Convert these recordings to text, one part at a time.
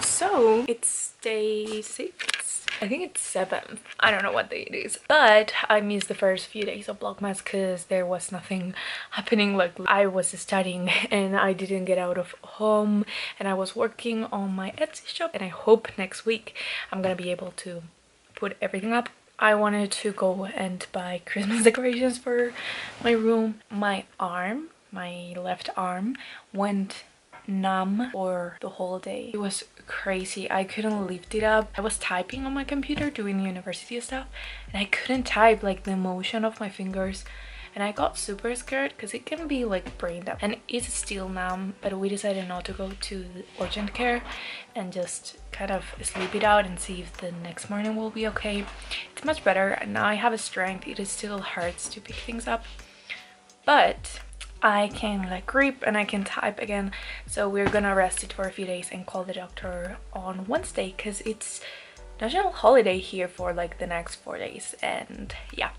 So it's day 6. I think it's 7th. I don't know what day it is. But I missed the first few days of Vlogmas because there was nothing happening. Like, I was studying and I didn't get out of home, and I was working on my Etsy shop, and I hope next week I'm gonna be able to put everything up. I wanted to go and buy Christmas decorations for my room. My arm, my left arm, went numb for the whole day. It was crazy. I couldn't lift it up. I was typing on my computer doing university stuff, and I couldn't type, like the motion of my fingers, and I got super scared because it can be like brain damage, and it's still numb, but we decided not to go to the urgent care and just kind of sleep it out and see if the next morning will be okay. It's much better, and now I have a strength. It still hurts to pick things up, but I can like grip and I can type again. So we're gonna rest it for a few days and call the doctor on Wednesday because it's national holiday here for like the next 4 days. And yeah,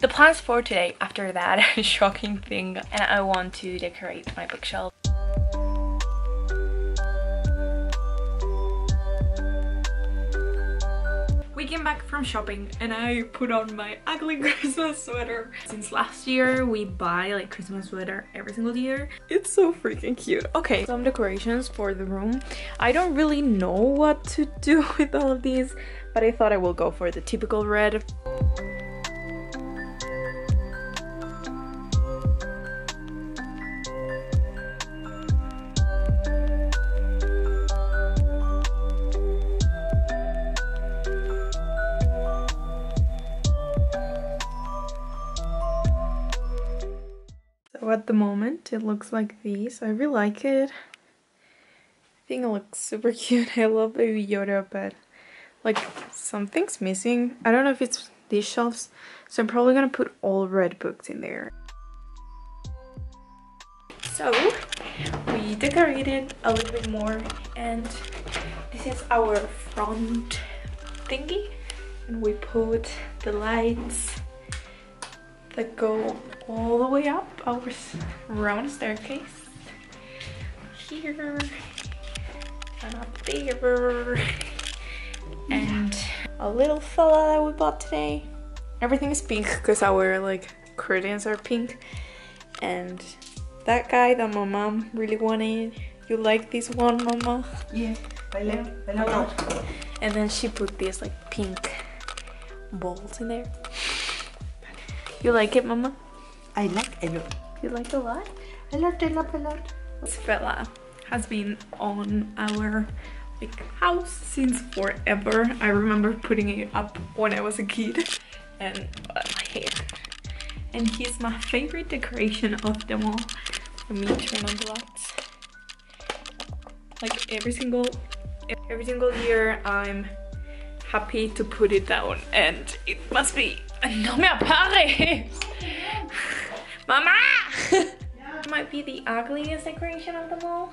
the plans for today after that shocking thing. And I want to decorate my bookshelf. We came back from shopping and I put on my ugly Christmas sweater. Since last year, we buy like Christmas sweater every single year. It's so freaking cute. Okay, some decorations for the room. I don't really know what to do with all of these, but I thought I will go for the typical red. At the moment it looks like these. I really like it. I think it looks super cute. I love Baby Yoda, but like something's missing. I don't know if it's these shelves, so I'm probably gonna put all red books in there. So we decorated a little bit more, and this is our front thingy, and we put the lights that go all the way up our round staircase here and up there, and a little fella that we bought today. Everything is pink because our like curtains are pink, and that guy that my mom really wanted. You like this one, Mama? Yeah, I love. And then she put these like pink balls in there. You like it, Mama? I like a lot. You like a lot? I love a lot. This fella has been on our like house since forever. I remember putting it up when I was a kid, and he's my favorite decoration of them all. Let me turn on the lights. Like every single year, I'm happy to put it down, and it must be. No me apagues! Mama! Might be the ugliest decoration of them all,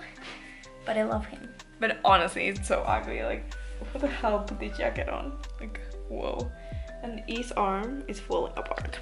but I love him. But honestly, it's so ugly. Like, who the hell put the jacket on? Like, whoa. And his arm is falling apart.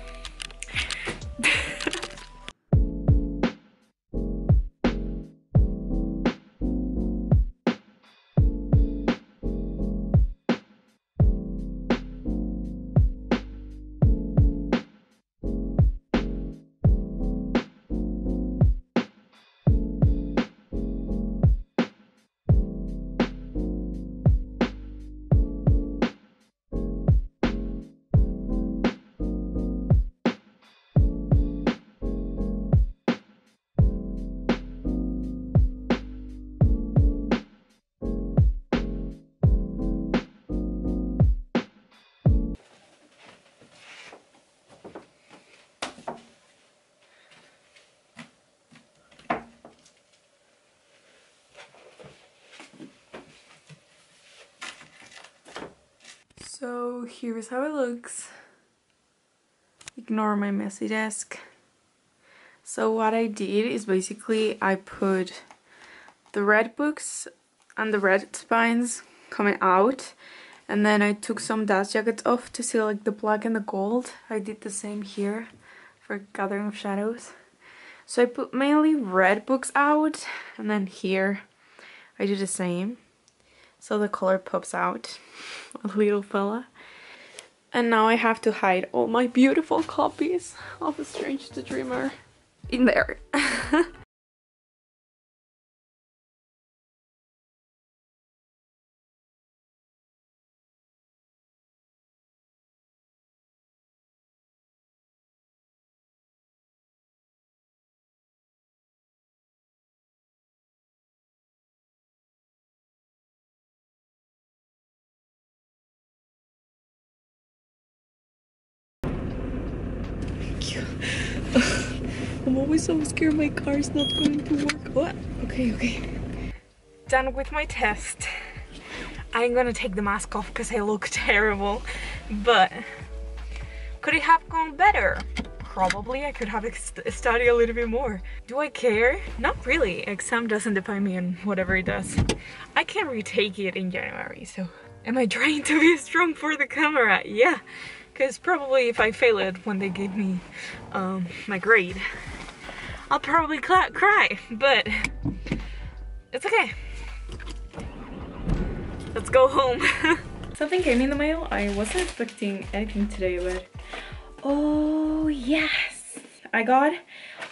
So here's how it looks. Ignore my messy desk. So what I did is basically I put the red books and the red spines coming out, and then I took some dust jackets off to see like the black and the gold. I did the same here for Gathering of Shadows. So I put mainly red books out, and then here I do the same. so the color pops out a little fella. And now I have to hide all my beautiful copies of A Strange to Dreamer in there. I'm always so scared my car is not going to work. What? Okay, okay. Done with my test. I'm gonna take the mask off because I look terrible. But could it have gone better? Probably. I could have studied a little bit more. Do I care? Not really. Exam doesn't define me and whatever it does. I can retake it in January, so... Am I trying to be strong for the camera? Yeah. Because probably if I fail it when they give me my grade, I'll probably cry, but it's okay. Let's go home. Something came in the mail. I wasn't expecting anything today, but oh yes, I got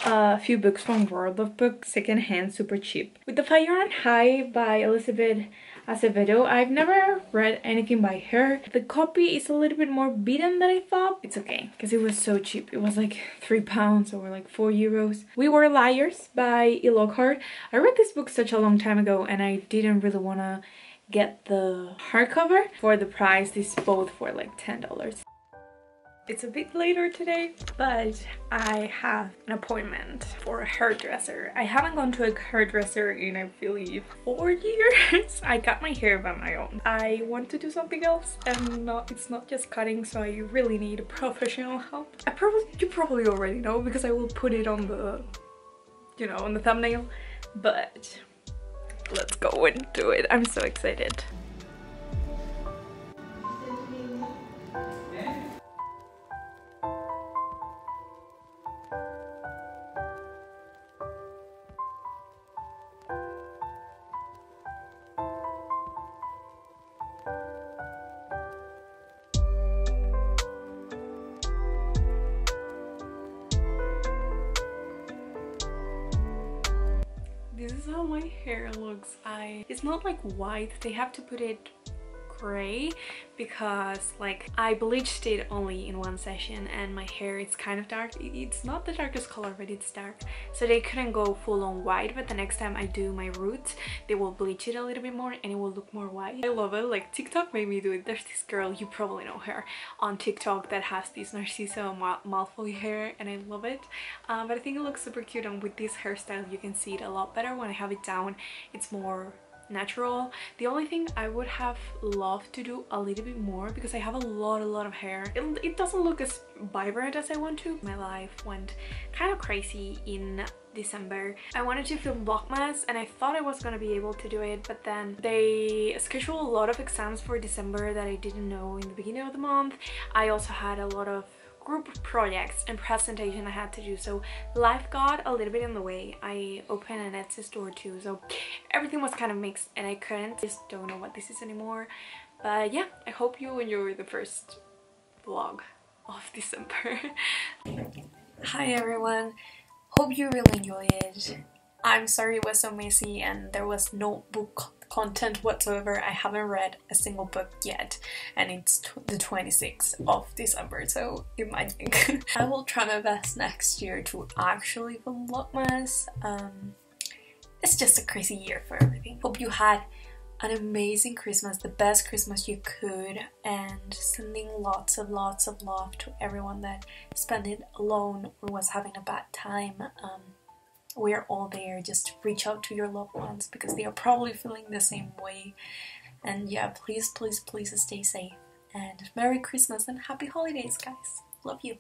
a few books from World of Books, secondhand, super cheap. With the Fire on High by Elizabeth. I've never read anything by her. The copy is a little bit more beaten than I thought. It's okay, because it was so cheap. It was like £3 or like €4. We Were Liars by E. Lockhart. I read this book such a long time ago and I didn't really want to get the hardcover. For the price, these both were like $10. It's a bit later today, but I have an appointment for a hairdresser. I haven't gone to a hairdresser in, I believe, 4 years. I cut my hair by my own. I want to do something else and it's not just cutting, so I really need professional help. You probably already know because I will put it on the, you know, on the thumbnail, but let's go and do it. I'm so excited. How my hair looks. It's not like white, they have to put it gray because like I bleached it only in one session and my hair is kind of dark. It's not the darkest color, but it's dark, so they couldn't go full on white, but the next time I do my roots they will bleach it a little bit more and it will look more white. I love it, like TikTok made me do it. There's this girl, you probably know her, on TikTok that has this Narcissa Malfoy hair and I love it, but I think it looks super cute, and with this hairstyle you can see it a lot better. When I have it down it's more natural. The only thing I would have loved to do a little bit more, because I have a lot of hair, it doesn't look as vibrant as I want to. My life went kind of crazy in December. I wanted to film Vlogmas and I thought I was gonna be able to do it, but then they scheduled a lot of exams for December that I didn't know in the beginning of the month. I also had a lot of group projects and presentation I had to do, so life got a little bit in the way. I opened an Etsy store too, so everything was kind of mixed and I just don't know what this is anymore. But yeah, I hope you enjoy the first vlog of December. Hi everyone, hope you really enjoy it. I'm sorry it was so messy and there was no book content whatsoever. I haven't read a single book yet and it's the 26th of December, so imagine. I will try my best next year to actually film Vlogmas. It's just a crazy year for everything. Hope you had an amazing Christmas, the best Christmas you could, and sending lots of love to everyone that spent it alone or was having a bad time. We're all there. Just reach out to your loved ones because they are probably feeling the same way. And yeah, please, please, please stay safe. And Merry Christmas and Happy Holidays, guys. Love you.